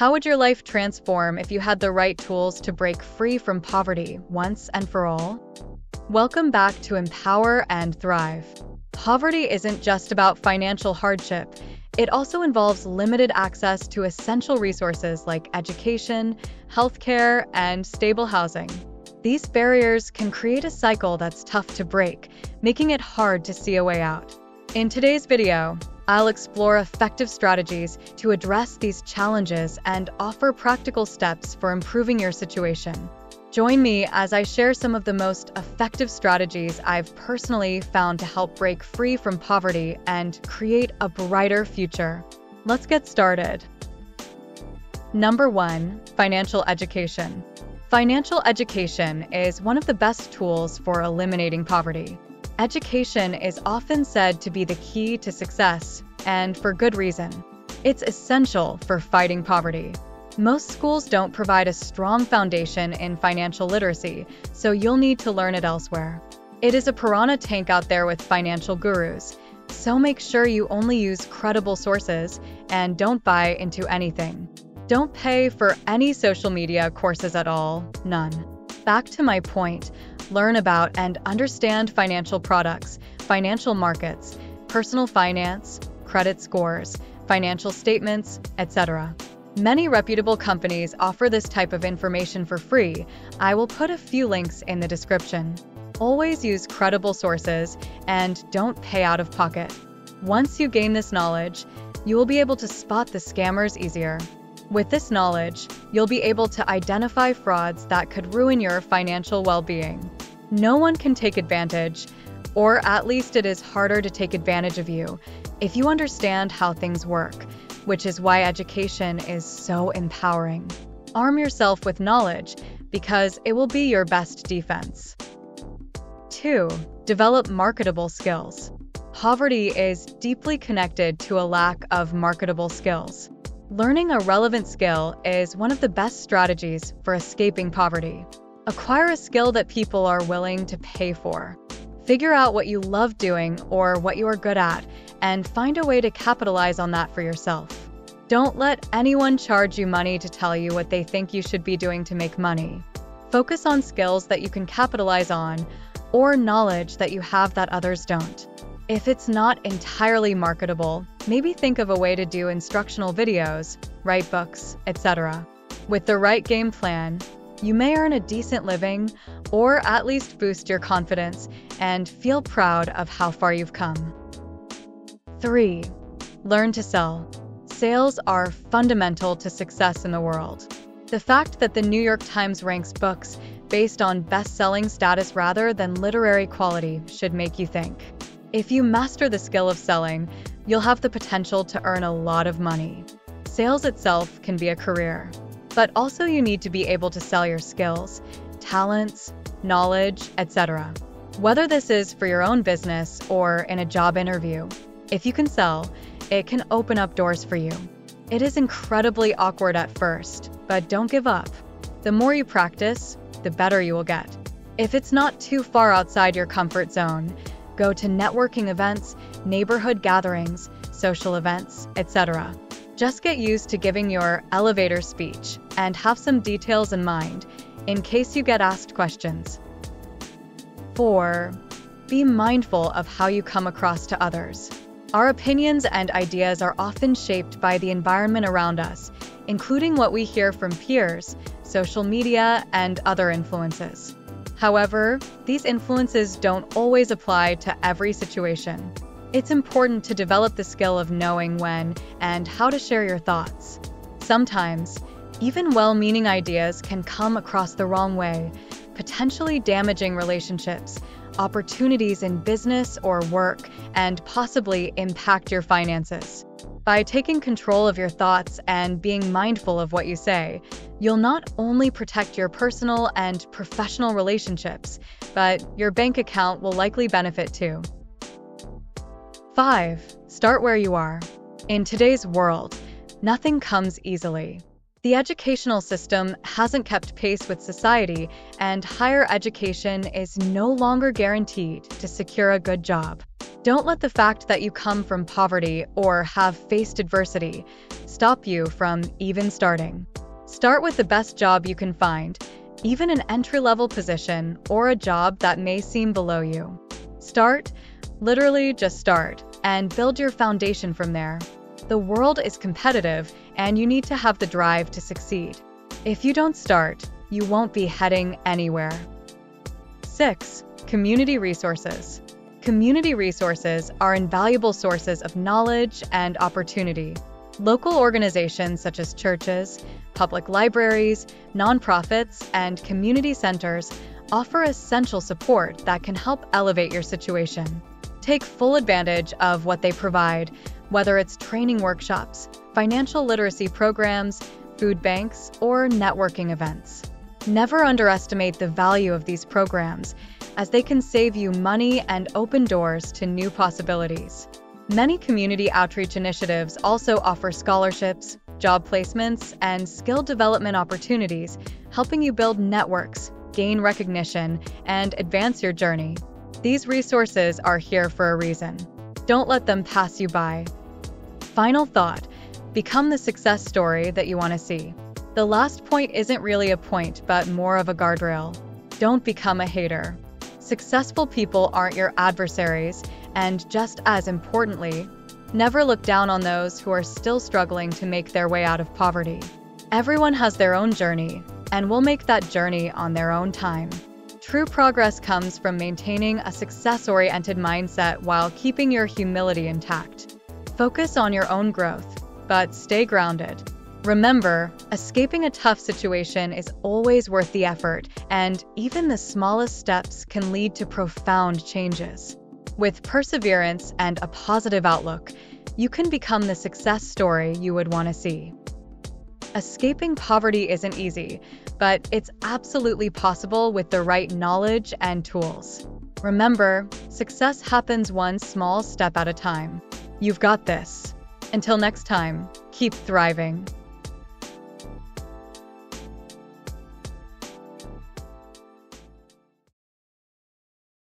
How would your life transform if you had the right tools to break free from poverty once and for all? Welcome back to Empower and Thrive. Poverty isn't just about financial hardship. It also involves limited access to essential resources like education, healthcare, and stable housing. These barriers can create a cycle that's tough to break, making it hard to see a way out. In today's video, I'll explore effective strategies to address these challenges and offer practical steps for improving your situation. Join me as I share some of the most effective strategies I've personally found to help break free from poverty and create a brighter future. Let's get started. Number 1. Financial education. Financial education is one of the best tools for eliminating poverty. Education is often said to be the key to success, and for good reason. It's essential for fighting poverty. Most schools don't provide a strong foundation in financial literacy, so you'll need to learn it elsewhere. It is a piranha tank out there with financial gurus, so make sure you only use credible sources and don't buy into anything. Don't pay for any social media courses at all, none. Back to my point. Learn about and understand financial products, financial markets, personal finance, credit scores, financial statements, etc. Many reputable companies offer this type of information for free. I will put a few links in the description. Always use credible sources and don't pay out of pocket. Once you gain this knowledge, you will be able to spot the scammers easier. With this knowledge, you'll be able to identify frauds that could ruin your financial well-being. No one can take advantage, or at least it is harder to take advantage of you, if you understand how things work, which is why education is so empowering. Arm yourself with knowledge, because it will be your best defense. 2. Develop marketable skills. Poverty is deeply connected to a lack of marketable skills. Learning a relevant skill is one of the best strategies for escaping poverty. Acquire a skill that people are willing to pay for. Figure out what you love doing or what you are good at, and find a way to capitalize on that for yourself. Don't let anyone charge you money to tell you what they think you should be doing to make money. Focus on skills that you can capitalize on, or knowledge that you have that others don't. If it's not entirely marketable, maybe think of a way to do instructional videos, write books, etc. With the right game plan, you may earn a decent living, or at least boost your confidence and feel proud of how far you've come. 3. Learn to sell. Sales are fundamental to success in the world. The fact that the New York Times ranks books based on best-selling status rather than literary quality should make you think. If you master the skill of selling, you'll have the potential to earn a lot of money. Sales itself can be a career, but also you need to be able to sell your skills, talents, knowledge, etc. Whether this is for your own business or in a job interview, if you can sell, it can open up doors for you. It is incredibly awkward at first, but don't give up. The more you practice, the better you will get. If it's not too far outside your comfort zone, go to networking events, neighborhood gatherings, social events, etc. Just get used to giving your elevator speech and have some details in mind in case you get asked questions. 4. Be mindful of how you come across to others. Our opinions and ideas are often shaped by the environment around us, including what we hear from peers, social media, and other influences. However, these influences don't always apply to every situation. It's important to develop the skill of knowing when and how to share your thoughts. Sometimes, even well-meaning ideas can come across the wrong way, potentially damaging relationships, opportunities in business or work, and possibly impact your finances. By taking control of your thoughts and being mindful of what you say, you'll not only protect your personal and professional relationships, but your bank account will likely benefit too. 5. Start where you are. In today's world, nothing comes easily. The educational system hasn't kept pace with society, and higher education is no longer guaranteed to secure a good job. Don't let the fact that you come from poverty or have faced adversity stop you from even starting. Start with the best job you can find, even an entry-level position or a job that may seem below you. Start, literally just start, and build your foundation from there. The world is competitive, and you need to have the drive to succeed. If you don't start, you won't be heading anywhere. 6. Community resources. Community resources are invaluable sources of knowledge and opportunity. Local organizations such as churches, public libraries, nonprofits, and community centers offer essential support that can help elevate your situation. Take full advantage of what they provide, whether it's training workshops, financial literacy programs, food banks, or networking events. Never underestimate the value of these programs, as they can save you money and open doors to new possibilities. Many community outreach initiatives also offer scholarships, job placements, and skill development opportunities, helping you build networks, gain recognition, and advance your journey. These resources are here for a reason. Don't let them pass you by. Final thought: become the success story that you want to see. The last point isn't really a point, but more of a guardrail. Don't become a hater. Successful people aren't your adversaries, and just as importantly, never look down on those who are still struggling to make their way out of poverty. Everyone has their own journey, and will make that journey on their own time. True progress comes from maintaining a success-oriented mindset while keeping your humility intact. Focus on your own growth, but stay grounded. Remember, escaping a tough situation is always worth the effort, and even the smallest steps can lead to profound changes. With perseverance and a positive outlook, you can become the success story you would want to see. Escaping poverty isn't easy, but it's absolutely possible with the right knowledge and tools. Remember, success happens one small step at a time. You've got this. Until next time, keep thriving.